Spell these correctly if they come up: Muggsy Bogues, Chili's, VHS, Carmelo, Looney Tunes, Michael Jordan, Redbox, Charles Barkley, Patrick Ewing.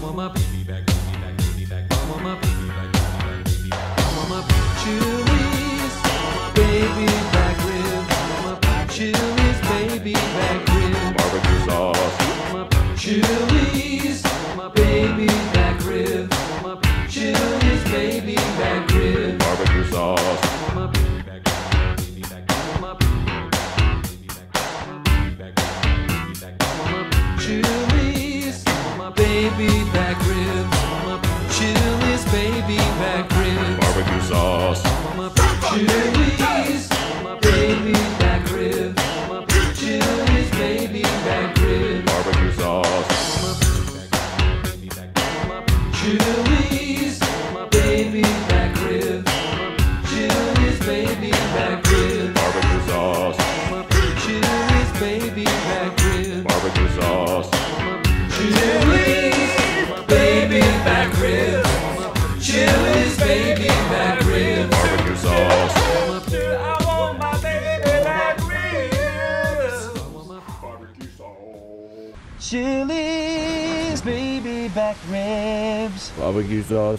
mama, baby back, baby back, baby back, mama, baby back, baby back, mama, Chili's, baby back rib, mama, Chili's, baby back rib, barbecue sauce, mama, Chili's, baby back rib, mama, Chili's, baby back rib, barbecue sauce, mama, baby back, mama, baby back, baby back, mama, Chili's. Baby back rib, Chili's baby back rib, barbecue sauce, Chili's baby back rib, Chili's baby back rib, barbecue sauce, Chili's baby back rib, Chili's baby back rib, barbecue sauce, Chili's baby back rib, barbecue sauce, Chili's baby back rib, Chili's baby back rib, barbecue sauce. I want my baby back rib, barbecue sauce. Chili's baby back ribs, barbecue sauce.